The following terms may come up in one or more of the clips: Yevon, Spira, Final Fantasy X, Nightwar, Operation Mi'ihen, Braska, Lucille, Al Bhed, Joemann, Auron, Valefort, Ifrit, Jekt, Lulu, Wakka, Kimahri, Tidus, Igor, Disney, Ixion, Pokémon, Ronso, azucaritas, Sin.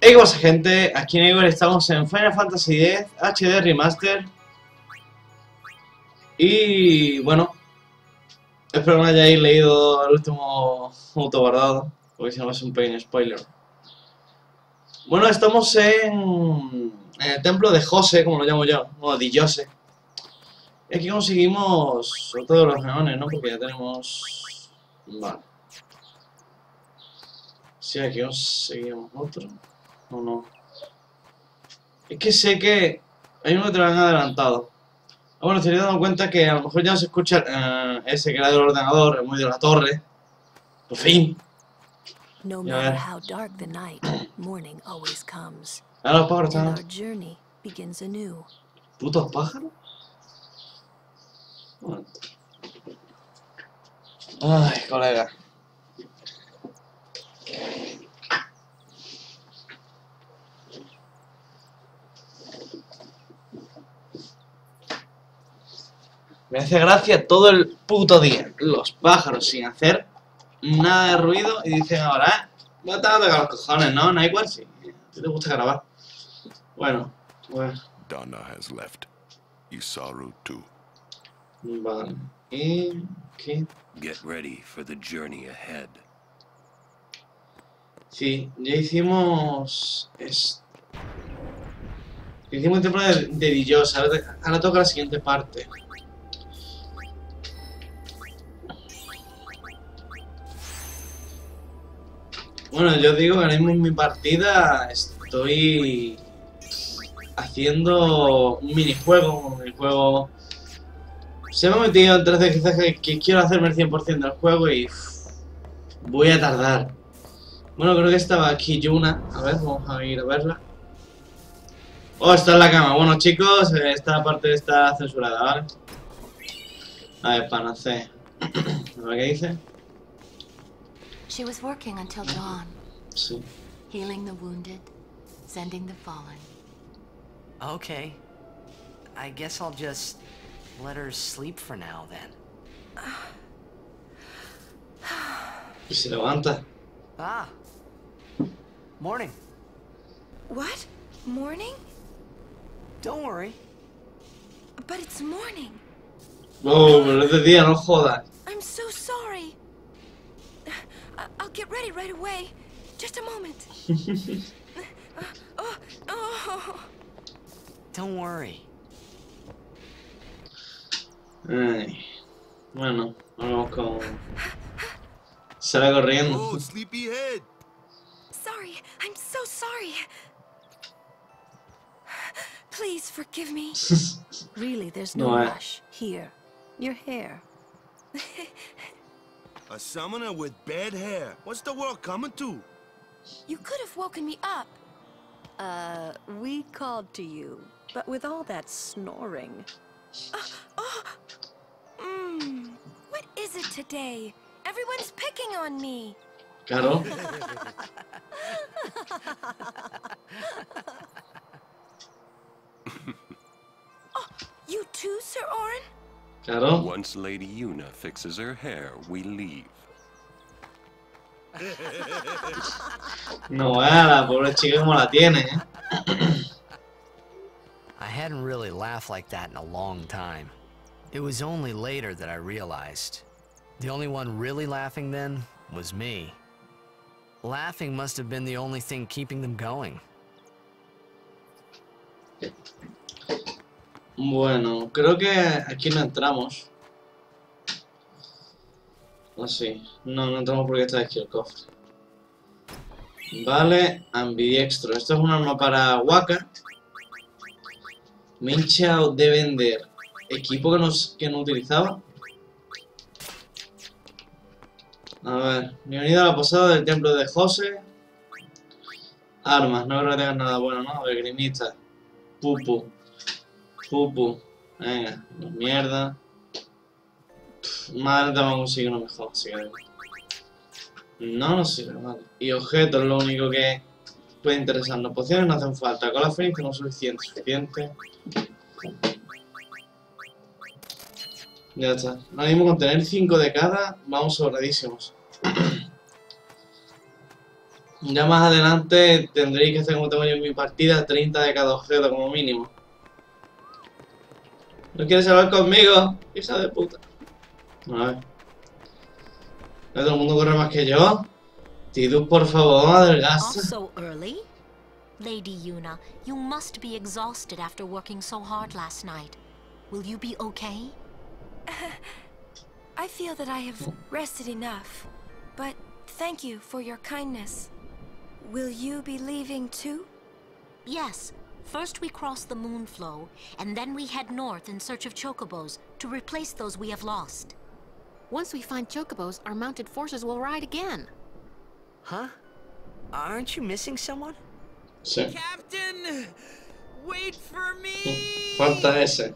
Hey, ¿cómo gente? Aquí en Igor estamos en Final Fantasy X HD Remaster. Y bueno, espero que no hayáis leído el último autoguardado, porque si no es un pequeño spoiler. Bueno, estamos en el templo de Jose, como lo llamo yo, o de Jose. Y aquí conseguimos otro de los neones, ¿no? Porque ya tenemos... Vale. Sí, aquí conseguimos otro. ¿O no? Es que sé que hay uno que te lo han adelantado. Bueno, se me he dado cuenta que a lo mejor ya no se escucha ese que era del ordenador, el muy de la torre. Por fin. No matter how dark the night, morning always comes. Ahora los pájaros están. Our journey begins anew. ¿Putos pájaros? Bueno. Ay, colega. Me hace gracia todo el puto día. Los pájaros sin hacer nada de ruido y dicen ahora, no te vas a tocar los cojones, ¿no? Nightwar, sí. ¿A ti te gusta grabar? Bueno, bueno. Donna has left. Isaru too. Vale. ¿Y qué? Get ready for the journey ahead. Sí, ya hicimos esto. Hicimos el templo de Dillos. Ahora toca la siguiente parte. Bueno, yo digo que ahora mismo en mi partida estoy haciendo un minijuego. El juego se me ha metido en 13 quizás que quiero hacerme el 100% del juego y voy a tardar. Bueno, creo que estaba aquí Yuna. A ver, vamos a ir a verla. Oh, está en la cama. Bueno, chicos, esta parte está censurada, ¿vale? A ver, panacea. A ver qué dice. She was working until dawn, sí. Healing the wounded, sending the fallen. Okay, I guess I'll just let her sleep for now then. Y se levanta. Ah, morning. What? Morning? Don't worry. But it's morning. Oh, pero es de día, no jodas. I'm so sorry. I'll get ready right away. Just a moment. Oh. Don't worry. Ay. Bueno, vamos con... Sale corriendo. Oh, sleepyhead. Sorry, I'm so sorry. Please forgive me. Really, there's no rush. Here, your hair. A summoner with bad hair. What's the world coming to? You could have woken me up. We called to you, but with all that snoring. What is it today? Everyone's picking on me. Claro. Oh, you too, Sir Auron? Claro. Once Lady Yuna fixes her hair, we leave. No, la pobre chica como la tiene, eh. I hadn't really laughed like that in a long time. It was only later that I realized. The only one really laughing then was me. Laughing must have been the only thing keeping them going. Bueno, creo que aquí no entramos. Ah, sí. No, no entramos porque está aquí el cofre. Vale, ambidiestro. Esto es un arma para Wakka. Me he hinchado de vender equipo que no utilizaba. A ver, bienvenido a la posada del templo de Jose. Armas, no creo que tengas nada bueno, ¿no? A ver, grimista. Pupu. Pupu, venga, mierda. Madre, vamos a conseguir uno mejor, así que... No nos sirve, vale. Y objetos, lo único que puede interesarnos. Pociones no hacen falta, con la feliz tenemos suficiente. Ya está. Ahora mismo con tener 5 de cada, vamos sobradísimos. Ya más adelante tendréis que hacer como tengo yo en mi partida, 30 de cada objeto como mínimo. ¿No quieres hablar conmigo? Hija de puta. A ver. ¿No todo el mundo corre más que yo? Tidus, por favor, adelgaza. So early? Lady Yuna, you must be exhausted after working so hard last night. Will you be okay? I feel that I have rested enough, but thank you for your kindness. Will you be leaving too? Yes. First we cross the moonflow, and then we head north in search of chocobos to replace those we have lost. Once we find chocobos, our mounted forces will ride again. Huh? Aren't you missing someone? Sí. Captain, wait for me! Falta ese.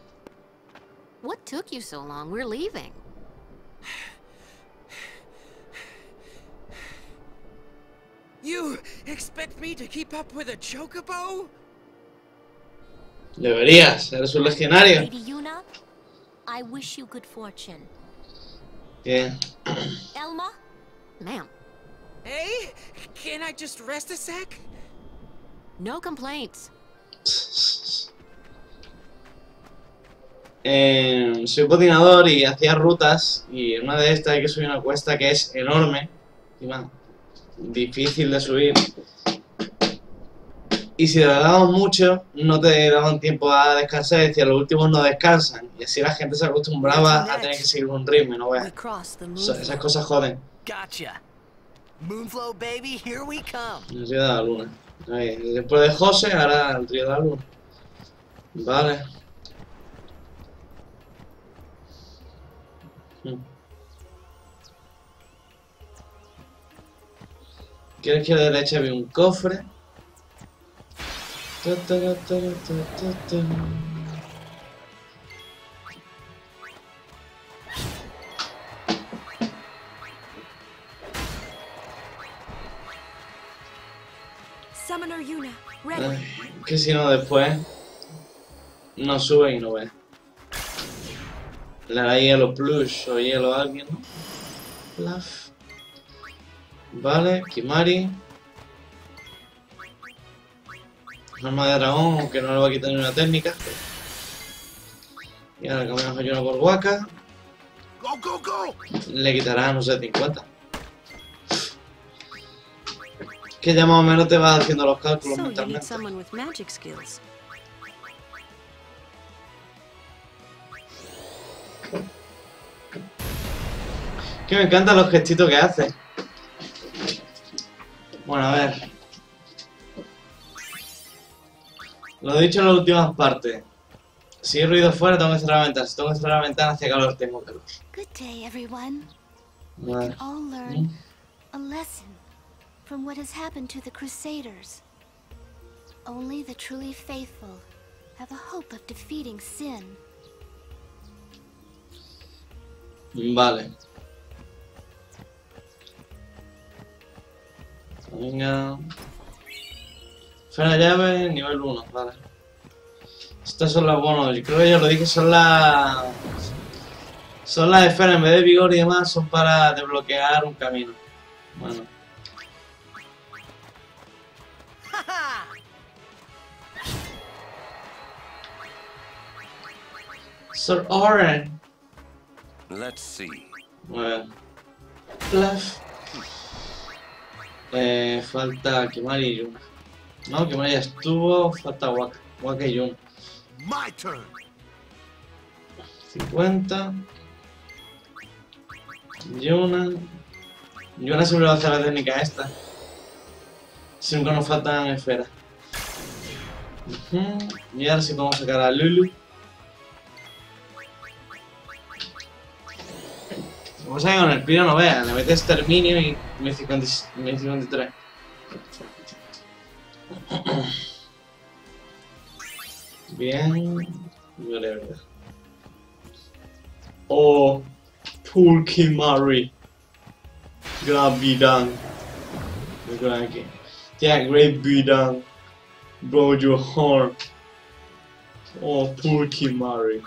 What took you so long? We're leaving. You expect me to keep up with a chocobo? Deberías, eres un legionario. Lady Yuna, I wish you good fortune. Yeah. Elma? Ma'am. Hey, can I just rest a sec? No complaints. Soy patinador y hacía rutas, y en una de estas hay que subir una cuesta que es enorme, encima difícil de subir. Y si alargábamos mucho, no te daban tiempo a descansar, es decir, los últimos no descansan. Y así la gente se acostumbraba a tener que seguir un ritmo, ¿no veas? Esas cosas joden. Moonflow, baby, here we come. El río de la luna. Ahí, después de José, ahora el río de la luna. Vale. ¿Quieres que a la derecha había un cofre? Que si no después no sube y no ve. Le hará hielo plush o hielo a alguien, ¿no? Plaf. Vale, Kimahri. Arma de dragón, aunque no le va a quitar ni una técnica. Y ahora cambiamos a Yuna por Wakka. Le quitará, no sé, 50. Que ya más o menos te vas haciendo los cálculos mentalmente. Que me encantan los gestitos que hace. Bueno, a ver. Lo he dicho en las últimas partes. Si hay ruido fuera, tengo que cerrar la ventana. Si tengo que cerrar la ventana, hace calor, tengo calor. Good day, everyone. We can all learn a lesson from what has happened to the Crusaders. Only the truly faithful have a hope of defeating Sin. Vale. Venga. Fuera llave, nivel 1, vale. Estas son las bonos, creo que ya lo dije, son las esferas en vez de vigor y demás, son para desbloquear un camino. Bueno. Sir Auron. Let's see. Bueno. Plaf. Falta Kimahri y Yuna. No, Kimahri ya estuvo, falta Wakka. Wakka y Yuna. 50. Yuna. Yuna siempre va a hacer la técnica esta. Siempre nos faltan esferas. Y ahora sí podemos sacar a Lulu. Vamos a ir con el pino, no vean, le metes exterminio y me 53. Bien, vale, verdad. Oh, poor Kimahri. Gran bidang. Yeah, great bidang. Blow your horn. Oh, poor Kimahri.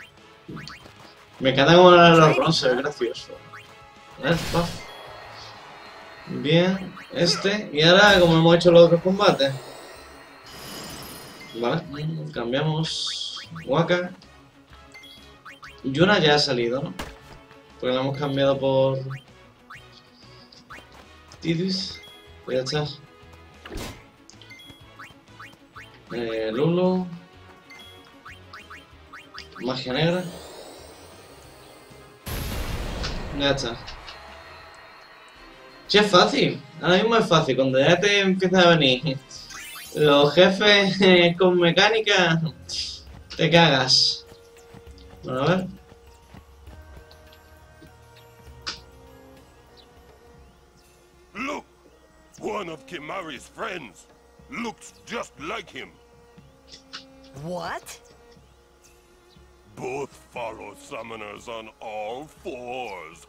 Me encanta como los Ronso, es gracioso. Bien, este. Y ahora, como hemos hecho los otros combates, vale, cambiamos Wakka. Yuna ya ha salido, ¿no? Porque la hemos cambiado por Tidus. Voy a echar Lulu, magia negra. Ya está. Sí, es fácil. Ahora mismo es fácil. Cuando ya te empiezan a venir los jefes con mecánica, te cagas. Bueno, a ver. Look, one of Kimahri's friends looks just like him. What? Both follow summoners on all fours.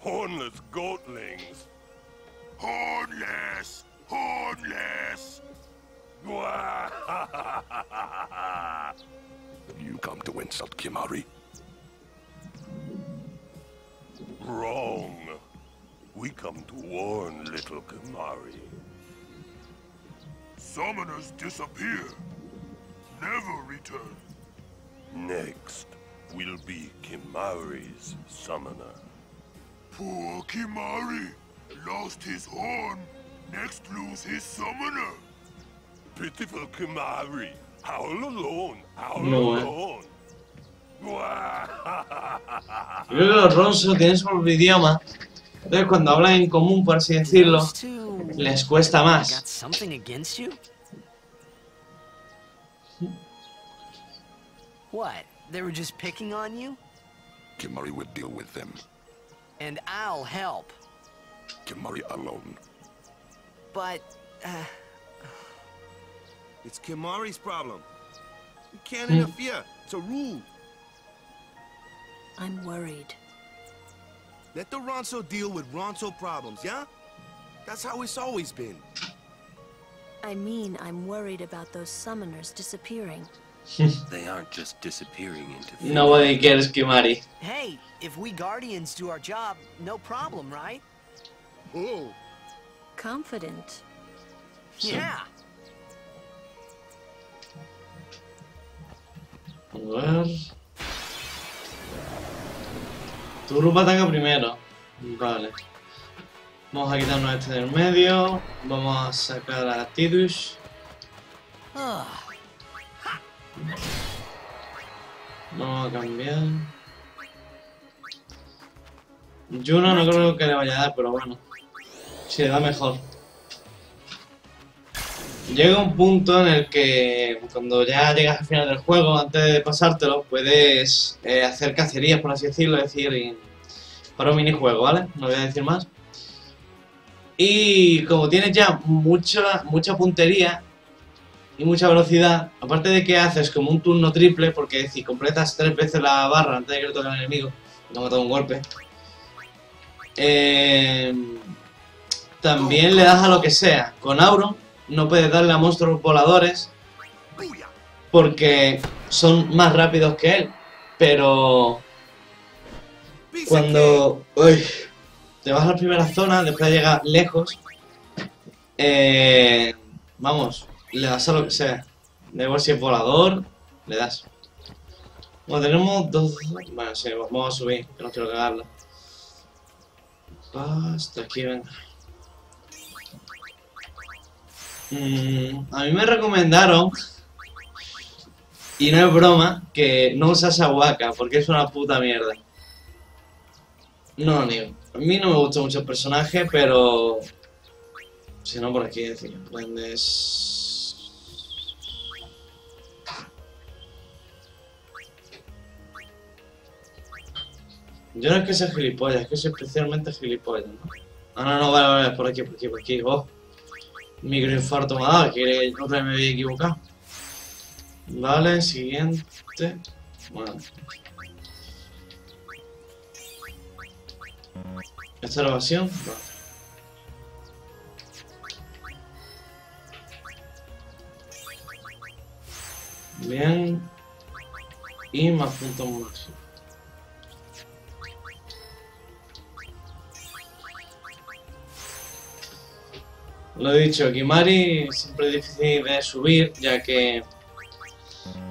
Hornless goatlings. Hornless! Hornless! You come to insult Kimahri? Wrong. We come to warn little Kimahri. Summoners disappear. Never return. Next will be Kimahri's summoner. Poor Kimahri! Lost his horn, next lose his summoner. Pitiful Kimahri, howl alone. Yo creo que los Ronso tienen su propio idioma. Entonces cuando hablan en común, por así decirlo, les cuesta más. What? They were just picking on you? Kimahri would deal with them. And I'll help. Kimahri alone. But... It's Kimahri's problem. We can't interfere. It's a rule. I'm worried. Let the Ronso deal with Ronso problems, yeah? That's how it's always been. I mean, I'm worried about those summoners disappearing. They aren't just disappearing into the... Nobody gets Kimahri. Hey, if we Guardians do our job, no problem, right? Oh. Confident. Yeah. A ver. Tu grupo ataca primero. Vale. Vamos a quitarnos este del medio. Vamos a sacar a Tidus. Vamos a cambiar. Yuna no creo que le vaya a dar, pero bueno. Sí, le da mejor. Llega un punto en el que cuando ya llegas al final del juego, antes de pasártelo, puedes hacer cacerías, por así decirlo, es decir, para un minijuego, ¿vale? No voy a decir más. Y como tienes ya mucha puntería y mucha velocidad, aparte de que haces como un turno triple, porque si completas 3 veces la barra antes de que le toque al enemigo, te ha matado un golpe. También le das a lo que sea. Con Auron no puedes darle a monstruos voladores porque son más rápidos que él, pero cuando te vas a la primera zona, después de llegar lejos, vamos, le das a lo que sea, da igual si es volador, le das. Bueno, tenemos 2, bueno, sí, vamos a subir, que no quiero cagarla. Hasta aquí, venga. A mí me recomendaron, y no es broma, que no usase a Wakka, porque es una puta mierda. No, niño. A mí no me gusta mucho el personaje, pero... Si no, por aquí decir, prendes... Yo no es que sea gilipollas, es que soy especialmente gilipollas, ¿no? Ah, no, vale, por aquí, oh. Microinfarto me ha dado, que otra vez me había equivocado. Vale, siguiente. Bueno. ¿Esta grabación? Vale. Bien. Y más puntos máximos. Lo dicho, Kimahri siempre es difícil de subir, ya que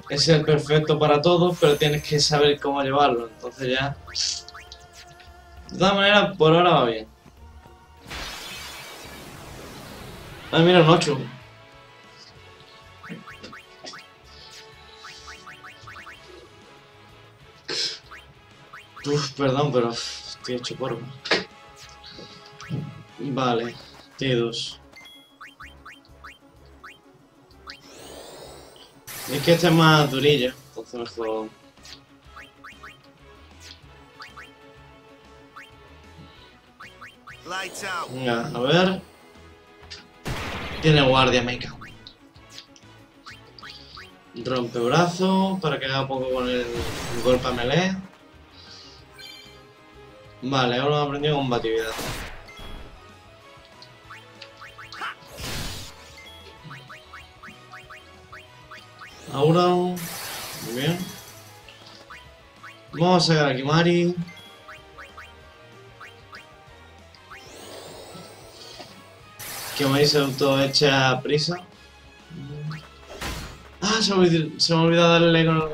es el perfecto para todos, pero tienes que saber cómo llevarlo, entonces ya... De todas maneras, por ahora va bien. Ah, mira, un 8. Uf, perdón, pero estoy hecho polvo. Vale, Tidus. Es que este es más durillo, entonces mejor... Venga, a ver... Tiene guardia, me cago. Rompe brazo, para que haga poco con el golpe a melee. Vale, ahora hemos aprendido combatividad. Auron, muy bien. Vamos a sacar a Kimahri. Que me dice auto hecha prisa. Ah, se me olvidó darle con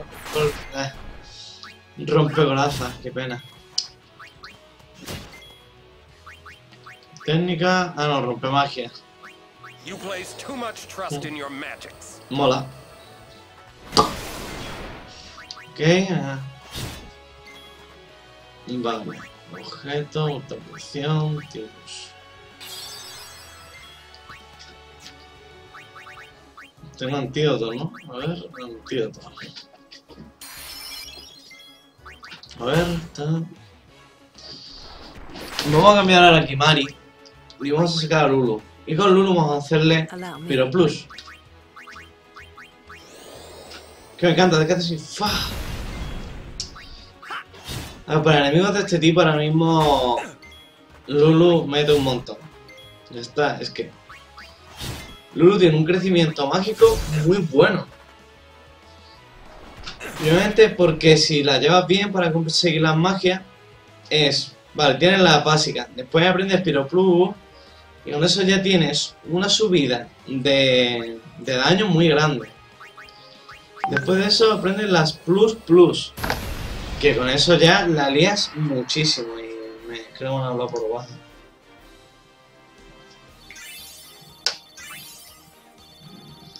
rompe corazas, qué pena. Técnica. Ah, no, rompe magia. Mola. Ok, vale, objeto, autopresión, tipos. Tengo antídoto, ¿no? A ver, antídoto. A ver, está. Vamos a cambiar ahora a Kimahri y vamos a sacar a Lulu. Y con Lulu vamos a hacerle Piro Plus. Que me encanta, déjate así. ¡Fa! A ver, para enemigos de este tipo ahora mismo Lulu mete un montón. Ya está, es que Lulu tiene un crecimiento mágico muy bueno. Obviamente porque si la llevas bien para conseguir las magias es... Vale, tienes la básica. Después aprendes Piro Plus y con eso ya tienes una subida de daño muy grande. Después de eso aprendes las plus, que con eso ya la lías muchísimo y me creo una habla por baja.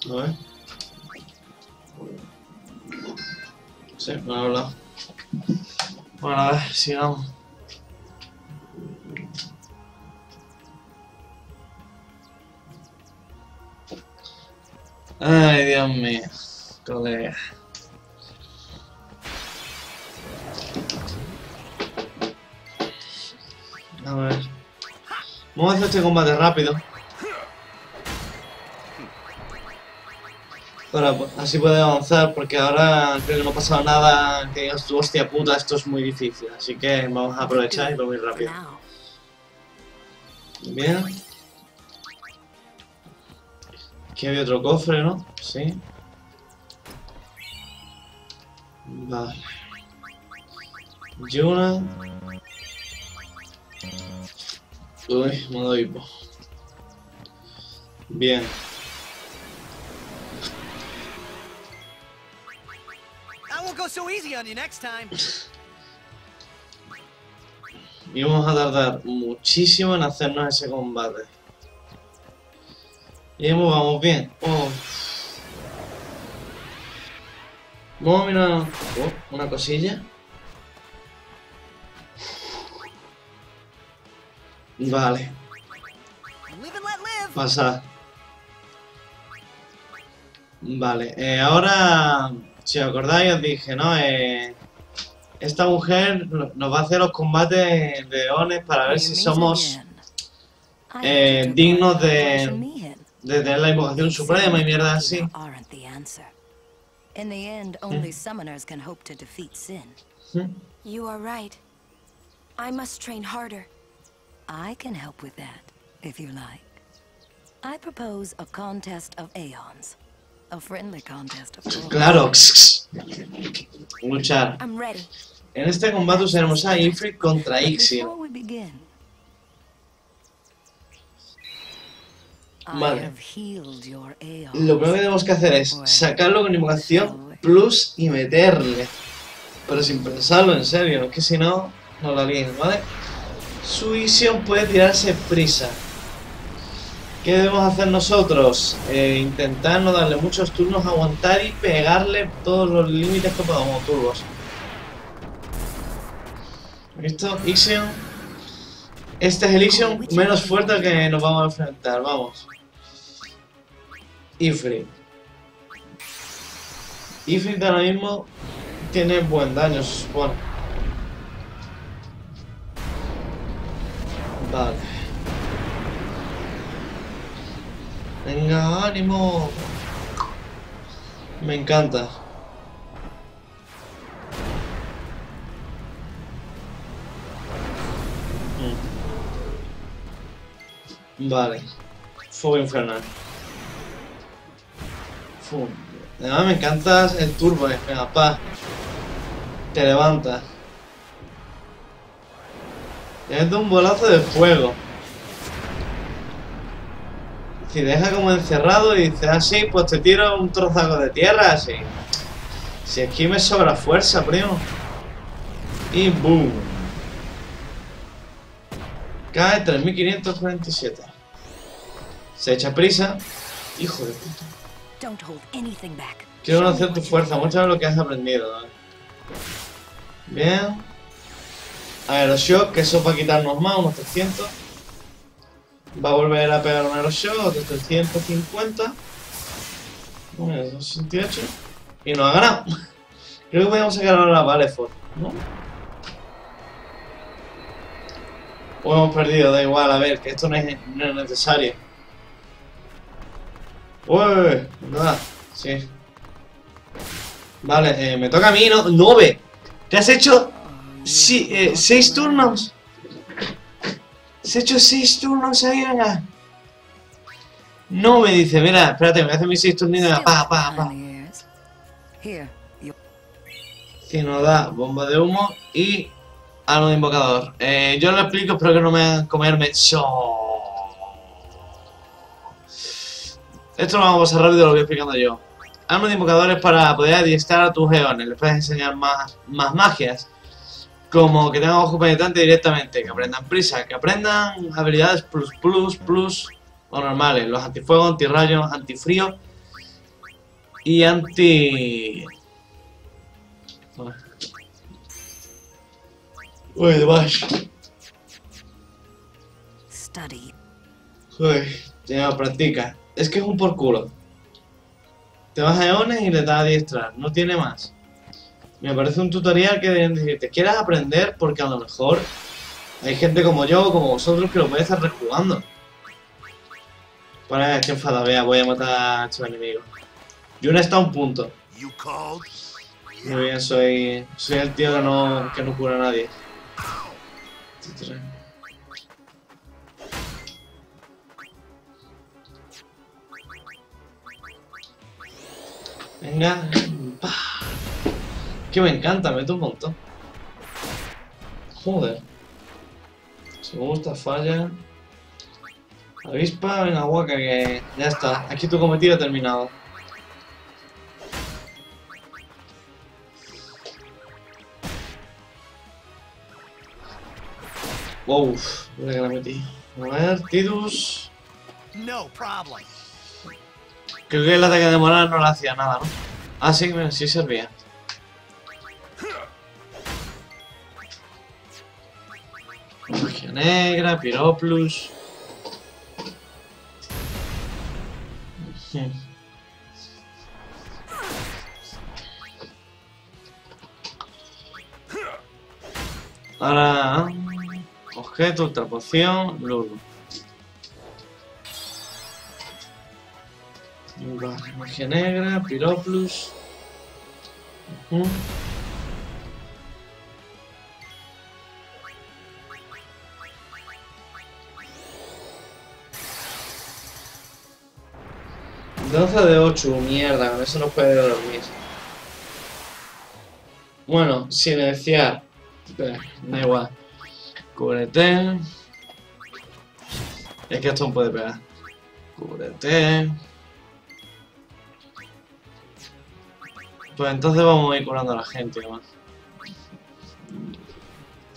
A ver. Sí, me han hablado. Bueno, a ver, sigamos. Ay, Dios mío. Colega. A ver. Vamos a hacer este combate rápido. Para, así puede avanzar, porque ahora creo que no ha pasado nada que digas tú, hostia puta, esto es muy difícil. Así que vamos a aprovechar y lo voy rápido. Bien. Aquí había otro cofre, ¿no? Sí. Vale. Yuna. Uy, me doy hipo. Bien. Y vamos a tardar muchísimo en hacernos ese combate. Y vamos bien. Oh. Vamos a mirar una cosilla. Vale. Pasar. Vale, ahora, si os acordáis, os dije, ¿no? Esta mujer nos va a hacer los combates de Ones para ver si somos dignos de tener la invocación suprema y mierda así. In the end, only summoners can hope to defeat Sin. You are right. I must train harder. I can help with that, if you like. I propose a contest of aeons. A friendly contest of course. Claro. Luchar. I'm ready. En este combate usaremos a Ifrit contra Ixion. Vale. Lo primero que tenemos que hacer es sacarlo con invocación plus y meterle. Pero sin pensarlo, en serio, es que si no, no la líen, ¿vale? Su Ixion puede tirarse prisa. ¿Qué debemos hacer nosotros? Intentar no darle muchos turnos, aguantar y pegarle todos los límites que podamos, turbos. ¿Listo? Ixion. Este es el Ixion menos fuerte al que nos vamos a enfrentar, vamos. Ifrit. Ifrit ahora mismo tiene buen daño, se supone. Vale. Venga, ánimo. Me encanta. Vale. Fuego infernal. Fum. Además me encanta el turbo, venga, pa. Te levantas. Es de un bolazo de fuego. Si deja como encerrado y dices así, ah, pues te tiro un trozaco de tierra así. Si aquí me sobra fuerza, primo. Y boom. Cae 3547. Se echa prisa. Hijo de puta. Quiero conocer tu fuerza, muéstrame lo que has aprendido. Bien. Aeroshock, que eso para quitarnos más, unos 300. Va a volver a pegar un aeroshock, otros 350. Bueno, 268. Y nos ha ganado. Creo que podemos sacar ahora a Valefort, ¿no? O hemos perdido, da igual, a ver, que esto no es necesario. Uy, nada, sí. Vale, me toca a mí, ¿no? 9. ¿Te has hecho? Sí, 6 turnos. Se ha hecho 6 turnos ahí, venga. No me dice, mira, espérate, me hace mis 6 turnos y me da pa. Si nos da bomba de humo y algo de invocador. Yo lo explico, espero que no me hagan comerme. Esto lo vamos a pasar rápido, lo voy explicando yo. Armas de invocadores para poder adiestrar a tus eones. Les puedes enseñar más magias. Como que tengan ojo penetrante directamente, que aprendan prisa, que aprendan habilidades plus o normales. Los antifuego, antirrayos, antifrío y anti... Uy, demás. Uy, ya practica. Es que es un por culo. Te vas a eones y le das a adiestrar, no tiene más. Me parece un tutorial que deben decirte, ¿quieres aprender? Porque a lo mejor hay gente como yo o como vosotros que lo puede estar rejugando. Para que enfada, vea, voy a matar a estos enemigos. Yuna está a un punto. Muy bien, soy el tío que no cura a nadie. Venga, que me encanta, meto un montón. Joder. Si me gusta, falla. Avispa, venga, Wakka, que ya está. Aquí tu cometido terminado. Wow, mira que la metí. A ver, Tidus. Creo que el ataque de moral no le hacía nada, ¿no? Ah, sí, mira, sí servía. Magia negra, Piroplus. Ahora, objeto, ultra poción, Lulu. Magia negra, Piroplus. De 8, mierda, con eso no puede dormir. Bueno, silenciar. Da igual. Cúbrete. Es que esto no puede pegar. Cubo de té. Pues entonces vamos a ir curando a la gente, además.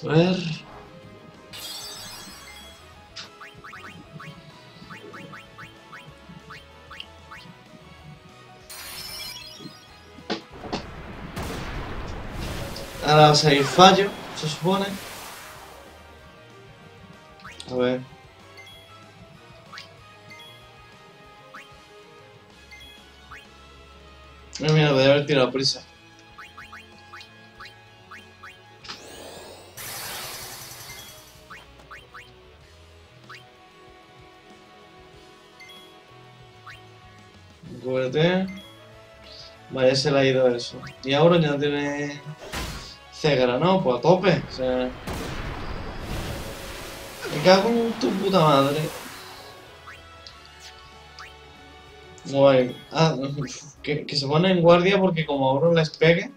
A ver. Ahora va a salir fallo, se supone. A ver. Mira, mira, debe haber tirado prisa. Cúbrete. Vale, se le ha ido eso. Y ahora ya no tiene cegra, ¿no? Pues a tope. O sea, me cago en tu puta madre. No hay. Ah, que se pone en guardia porque como Auron les pegue.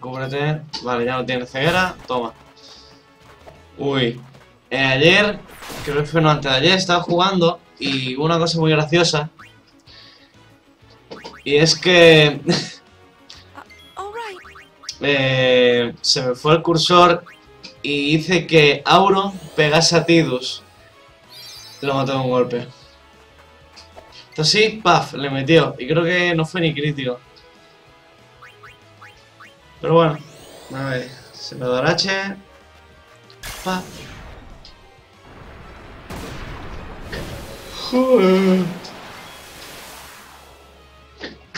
Cúbrete. Vale, ya no tiene ceguera. Toma. Uy. Ayer, creo que fue no antes de ayer, estaba jugando y hubo una cosa muy graciosa. Y es que se me fue el cursor y hice que Auron pegase a Tidus. Lo mató de un golpe. Entonces sí, paf, le metió. Y creo que no fue ni crítico. Pero bueno, a ver, se me dará H. Paf. Joder.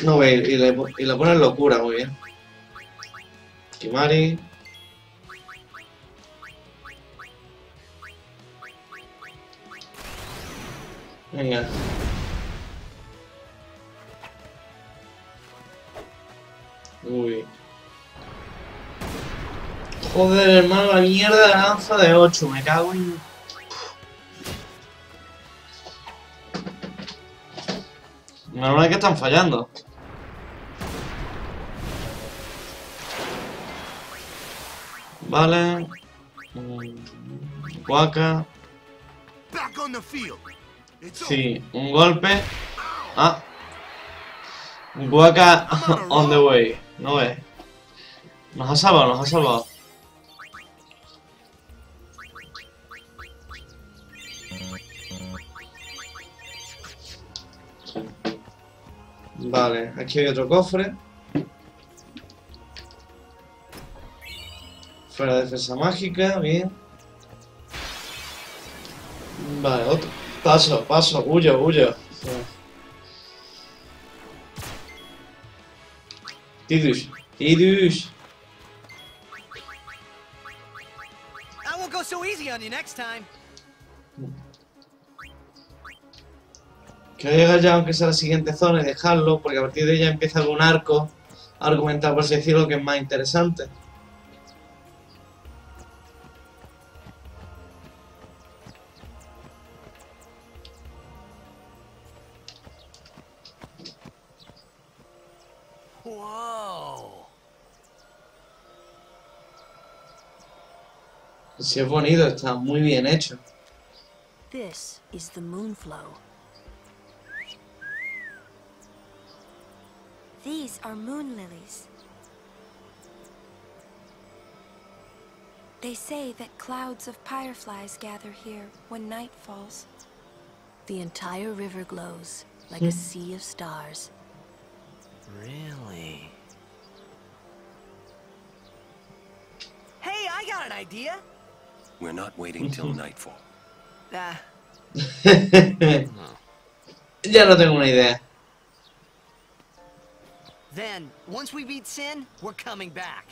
No veis, y la ponen locura, muy bien. Kimahri. Venga. Uy. Joder, hermano, la mierda de lanza de 8, me cago en... La verdad es que están fallando. Vale. Wakka. Sí, un golpe. Ah. Wakka on the way. No ve. Nos ha salvado, nos ha salvado. Vale, aquí hay otro cofre. Fuera de defensa mágica, bien. Vale, otro. Paso, paso, huyo, huyo. Tidus, Tidus. I won't go so easy on you next time. Que llega ya, aunque sea la siguiente zona, y dejarlo, porque a partir de ella empieza algún arco argumental, por así decirlo, que es más interesante. Wow. Sí, es bonito, está muy bien hecho. This is the moonflow. These are moon lilies. They say that clouds of fireflies gather here when night falls. The entire river glows like a sea of stars. Really? Hey, I got an idea. We're not waiting till nightfall. Ya no tengo una idea. Then, once we beat Sin, we're coming back.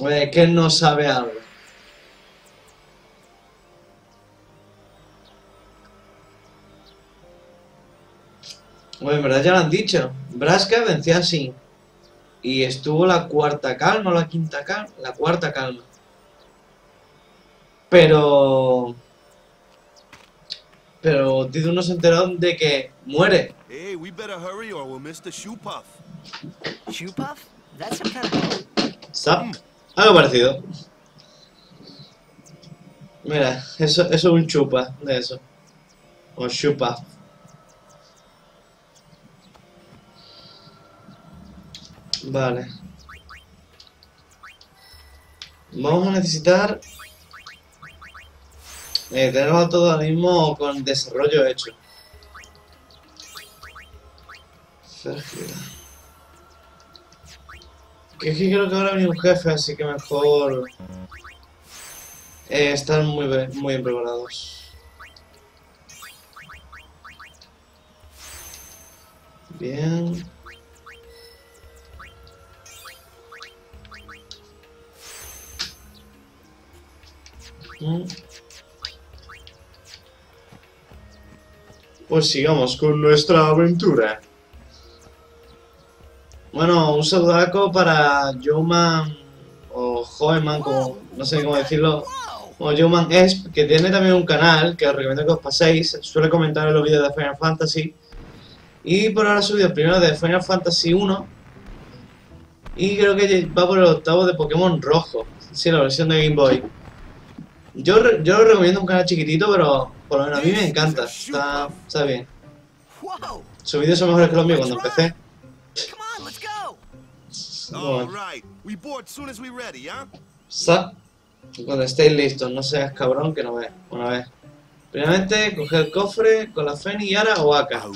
Oye, que no sabe algo. Oye, en verdad ya lo han dicho. Braska venció a Sin. Y estuvo la cuarta calma o la quinta calma. La cuarta calma. Pero... Pero Tidus no se enteró de que muere. Hey, we better hurry or we'll miss the Shoopuf. Shoopuf? That's some kind of... ¿Sap? Algo parecido. Mira, eso es un chupa de eso. O chupa. Vale. Vamos a necesitar... tenerlo todo ahora mismo con desarrollo hecho. Férgida. Que es que creo que ahora viene un jefe, así que mejor... están muy bien preparados. Bien. Pues sigamos con nuestra aventura. Bueno, un saludaco para Joemann o Joemann, como no sé cómo decirlo. Bueno, Joemann Esp, que tiene también un canal que os recomiendo que os paséis. Suele comentar en los vídeos de Final Fantasy. Y por ahora ha subido el primero de Final Fantasy 1. Y creo que va por el octavo de Pokémon Rojo. Sí, la versión de Game Boy. Yo lo recomiendo, un canal chiquitito, pero por lo menos a mí me encanta. Está bien. Sus vídeos son mejores que los míos cuando empecé. Bueno. Cuando estéis listos, no seas cabrón que no ves. Una vez. Primeramente, coger el cofre con la Feni y ahora Wakka.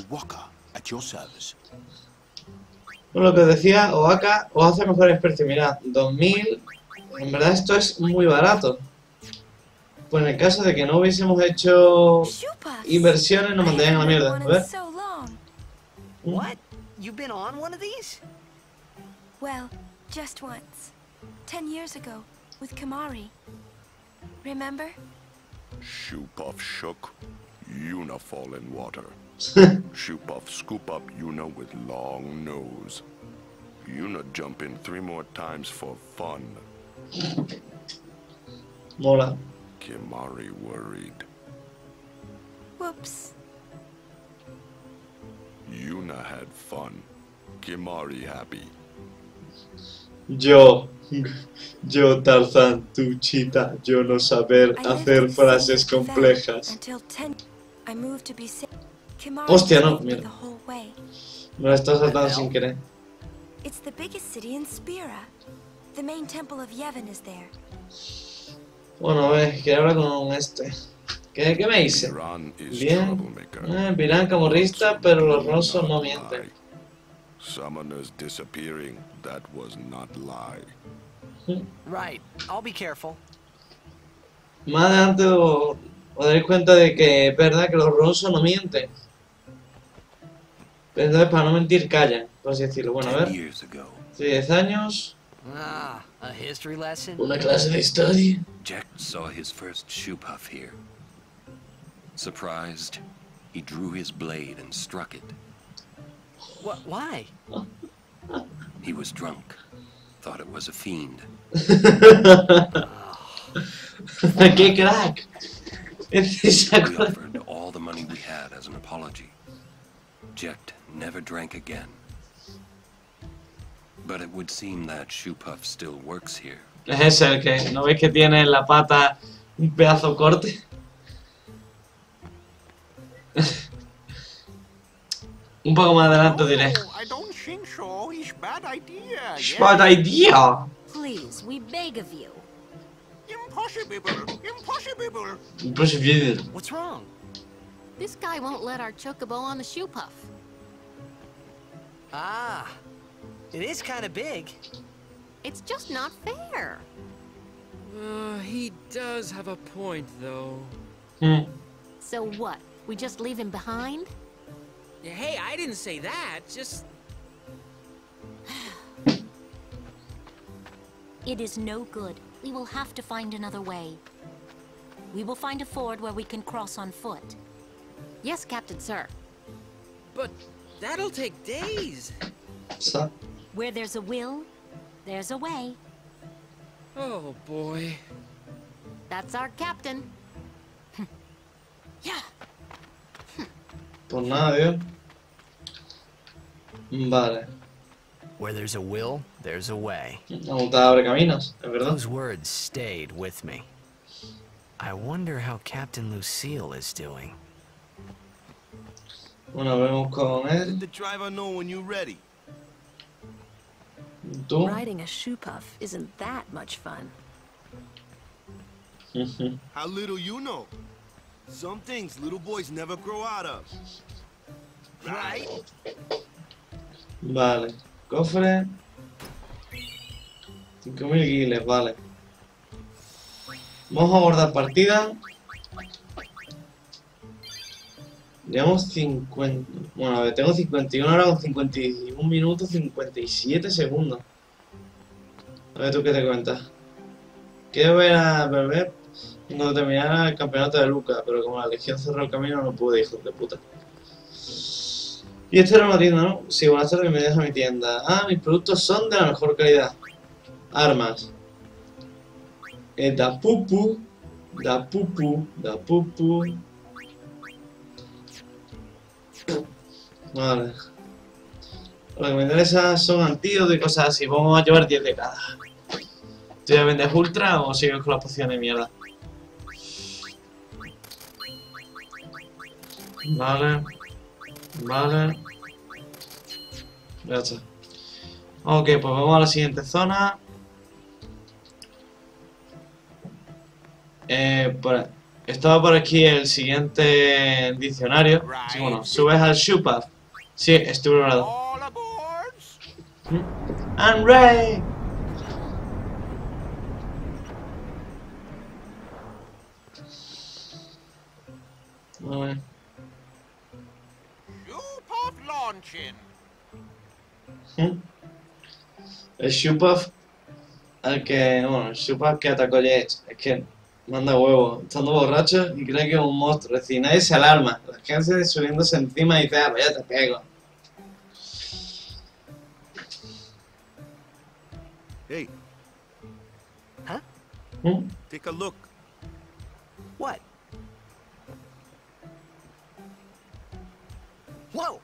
Bueno, lo que os decía, Wakka os hace mejores precios. Mirad, 2000. En verdad, esto es muy barato. Pues en el caso de que no hubiésemos hecho inversiones, nos mandarían a la mierda. A ver. Well, just once. 10 years ago. With Kimahri. Remember? Shoopuf shook, Yuna fall in water. Shoopuf scoop up Yuna with long nose. Yuna jump in 3 more times for fun. Mola. Kimahri worried. Whoops. Yuna had fun. Kimahri happy. Yo, Tarzán, tu chita, yo no saber hacer frases complejas. Hostia, no, mira. Me la estás saltando sin querer. It's the biggest city in Spira. The main temple of Yevon is there. Bueno, a ver, que habla con este. ¿Qué me dice? Bien. Virán camorrista, pero los Ronso no mienten. Summoners disappearing, that was not lie. Right, I'll be careful. Más adelante os daréis cuenta de que es verdad que los Ronso no mienten. Pero entonces para no mentir callan, por así decirlo. Bueno, a ver. 10 años. Una clase de historia. Jack saw his first Shoopuf here. Surprised, he drew his blade and struck it. Why? He was drunk. Thought it was a fiend. Qué crack. We offered all the money we had as an apology. Jekt never drank again. But it would seem that Shoopuf still works here. Es ese el que no veis que tiene en la pata un pedazo corte. Un poco más adelante diré. Bad idea. Please, we beg of you. Impossible. What's wrong? This guy won't let our Chocobo on the Shoopuf. It is kind of big. It's just not fair. He does have a point, though. So what? We just leave him behind? Hey, I didn't say that, just... It is no good. We will have to find another way. We will find a ford where we can cross on foot. Yes, Captain Sir. But that'll take days. Sir? Where there's a will, there's a way. Oh, boy. That's our captain. Yeah. Por nada, Dios. Vale. Where there's a will, there's a way. Those words stayed with me. I wonder how Captain Lucille is doing. Bueno, vemos con él. Let the driver know when you're ready. ¿Tú? Riding a Shoopuf isn't that much fun. How little you know. Some things little boys never grow out of. Right? Vale. Cofre. 5.000 guiles, vale. Vamos a abordar partida. Llevamos 50... Bueno, a ver, tengo 51 horas con 51 minutos 57 segundos. A ver, ¿tú qué te cuentas? Quiero ver a Beber cuando terminara el campeonato de Luca, pero como la legión cerró el camino no pude, hijos de puta. Y esto era una tienda, ¿no? Sí, buenas tardes, bienvenidos a mi tienda. Ah, mis productos son de la mejor calidad. Armas. Da pupu. Da pupu. Da pupu. Vale. Lo que me interesa son antídotos y cosas así. Vamos a llevar 10 de cada. ¿Tú ya vendes ultra o sigues con las pociones de mierda? Vale. Vale. Ya está. Ok, pues vamos a la siguiente zona. Estaba por aquí el siguiente diccionario. Sí, bueno, subes al Shoopuf. Sí, estuve hablando. ¡And Ray! Vale. El Shoopuf al que, bueno, el Shoopuf que atacó Jets, es que manda huevo, estando borracho y cree que es un monstruo, es decir, nadie se alarma, la gente subiéndose encima y dice, ah, pues ya te pego. Hey. Huh? Take a look. What? Whoa.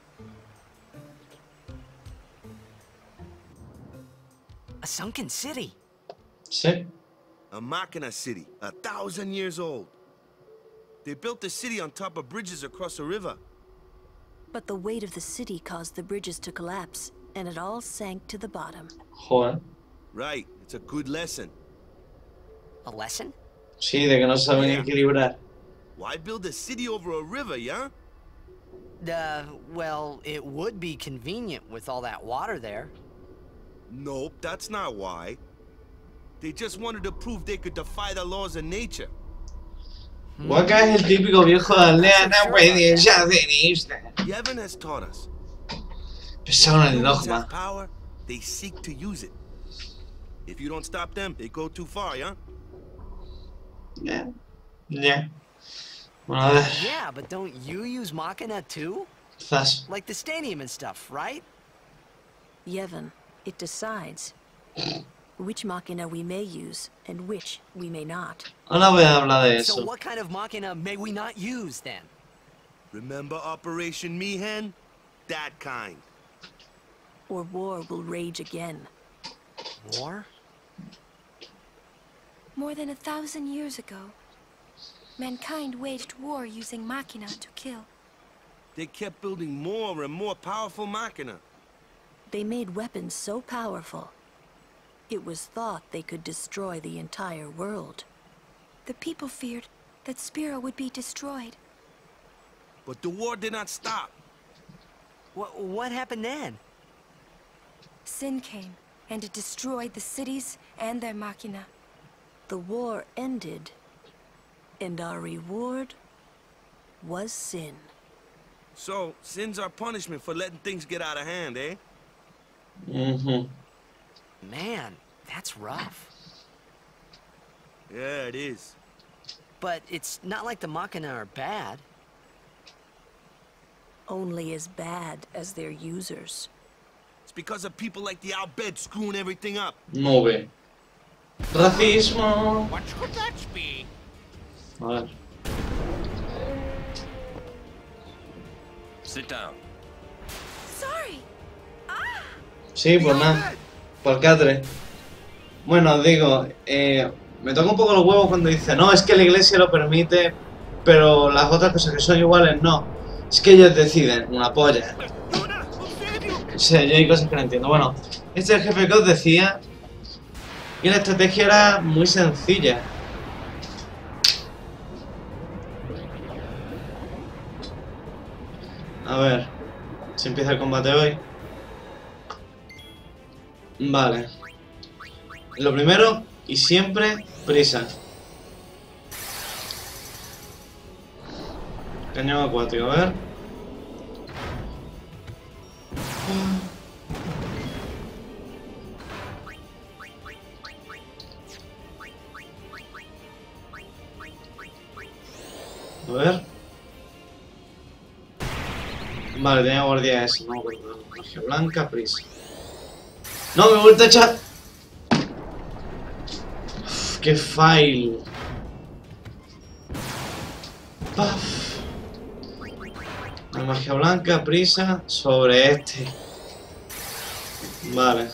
A sunken city. Sí. A Machina city, 1,000 years old. They built the city on top of bridges across a river. But the weight of the city caused the bridges to collapse, and it all sank to the bottom. Joder. Right, it's a good lesson. A lesson? Sí, de que no saben equilibrar. Why build a city over a river, yeah? Well, it would be convenient with all that water there. Nope, that's not why. They just wanted to prove they could defy the laws of nature. Wakka es el típico viejo de aldea, no puede ya venirse. Yevon has taught us. Persona de dogma. Power, they seek to use it. If you don't stop them, they go too far, yeah? Yeah. Yeah. Well, yeah, but don't you use Machina too? Like the stadium and stuff, right? Yevon. It decides which Machina we may use and which we may not. Ahora voy a hablar de eso. So what kind of Machina may we not use then? Remember Operation Mi'ihen? That kind. Or war will rage again. War? More than 1,000 years ago, mankind waged war using Machina to kill. They kept building more and more powerful Machina. They made weapons so powerful, it was thought they could destroy the entire world. The people feared that Spira would be destroyed. But the war did not stop. What happened then? Sin came, and it destroyed the cities and their Machina. The war ended, and our reward was Sin. So, Sin's our punishment for letting things get out of hand, eh? Man, that's rough. Yeah, it is. But it's not like the Machina are bad. Only as bad as their users. It's because of people like the Al Bhed screwing everything up. No way. Racismo. What could that be? What? Sit down. Sorry. Ah. Sí, pues nada. Por catre. Bueno, digo, me toca un poco los huevos cuando dice, no, es que la iglesia lo permite, pero las otras cosas que son iguales no. Es que ellos deciden, una polla. O sea, yo hay cosas que no entiendo. Bueno, este es el jefe que os decía. Y la estrategia era muy sencilla. A ver, si empieza el combate hoy. Vale. Lo primero, y siempre, prisa. Cañón acuático, a ver. A ver. Vale, tenía guardia esa, no me acuerdo. Magia blanca, prisa. ¡No, me he vuelto a echar! Uf, ¡qué fail! ¡Paf! La magia blanca, prisa, sobre este. Vale.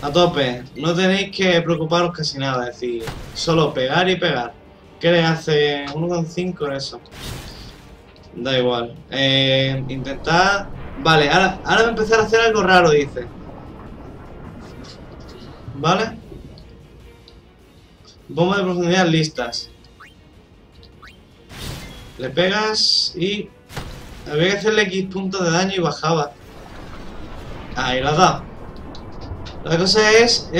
A tope. No tenéis que preocuparos casi nada, es decir, solo pegar y pegar. ¿Qué le hace? 1,5 eso. Da igual. Intentad... Vale, ahora voy a empezar a hacer algo raro, dice. Vale. Bomba de profundidad listas. Le pegas y... Había que hacerle X puntos de daño y bajaba. Ahí lo has dado. La cosa es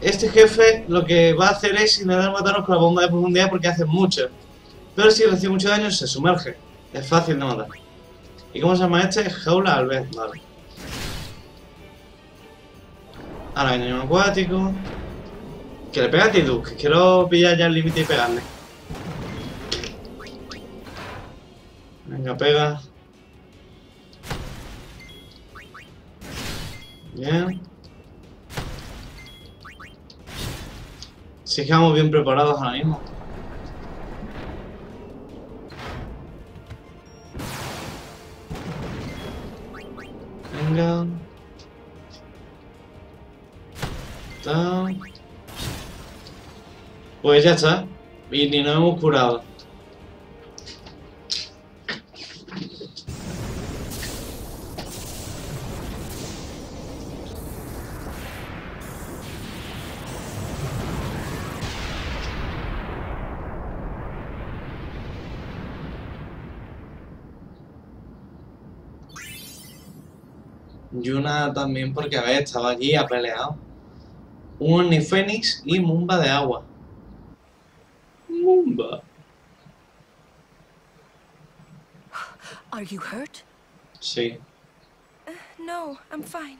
este jefe lo que va a hacer es intentar matarnos con la bomba de profundidad porque hace mucho. Pero si recibe mucho daño se sumerge. Es fácil de matar. ¿Y cómo se llama este? Jaula Al Bhed, vale. Ahora viene un acuático. Que le pega a Tidus, que quiero pillar ya el límite y pegarle. Venga, pega. Bien. Si estamos bien preparados ahora mismo. Venga. Tan. Pues ya está. Y ni nos hemos curado. Yuna también, porque a ver, estaba allí, ha peleado. Un Onifénix y Mumba de agua. Mumba. Are you hurt? Sí. No, I'm fine.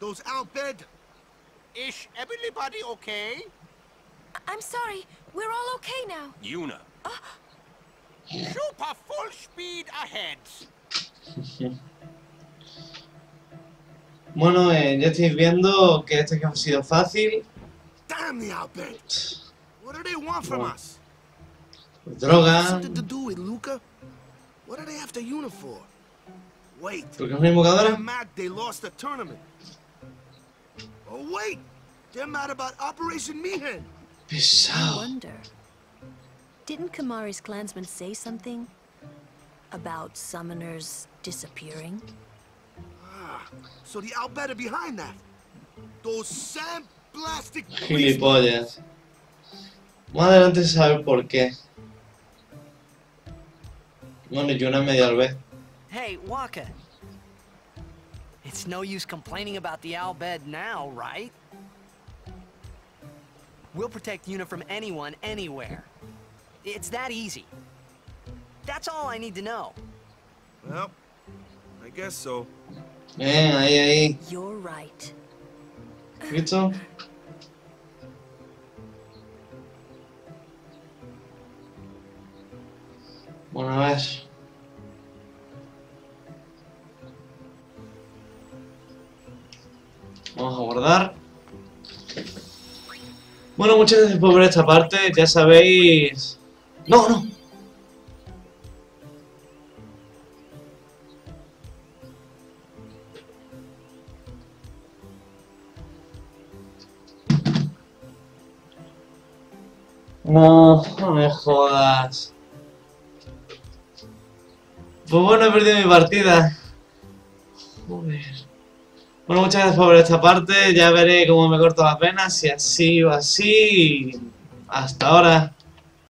Those Al Bhed. Is everybody okay? I'm sorry. We're all okay now. Yuna. Shoopuf full speed ahead. Bueno, ya estáis viendo que este que ha sido fácil. Damn the Al Bhed. What do they want from us? Droga. What to do with Luca? What are they after Yuna for? Wait. ¿Porque es una invocadora? They lost the tournament. Oh wait. They're mad about Operation Mi'ihen. Pesado. Didn't Kimahri's clansmen say something about summoners disappearing? Ah, so the Al Bhed are behind that. Those sandblastic gilipollas. Más adelante saber por qué. Bueno, yo no medio Al Bhed. Hey, Wakka. It's no use complaining about the Al Bhed now, right? We'll protect Yuna from anyone, anywhere. It's that easy. That's all I need to know. Well, I guess so. Ahí. You're right. ¿Listo? Bueno, a ver. Vamos a guardar. Bueno, muchas gracias por ver esta parte, ya sabéis... ¡No, no! No, no me jodas. Pues bueno, he perdido mi partida. Joder. Bueno, muchas gracias por ver esta parte. Ya veré cómo me corto las venas, si así o así. Hasta ahora.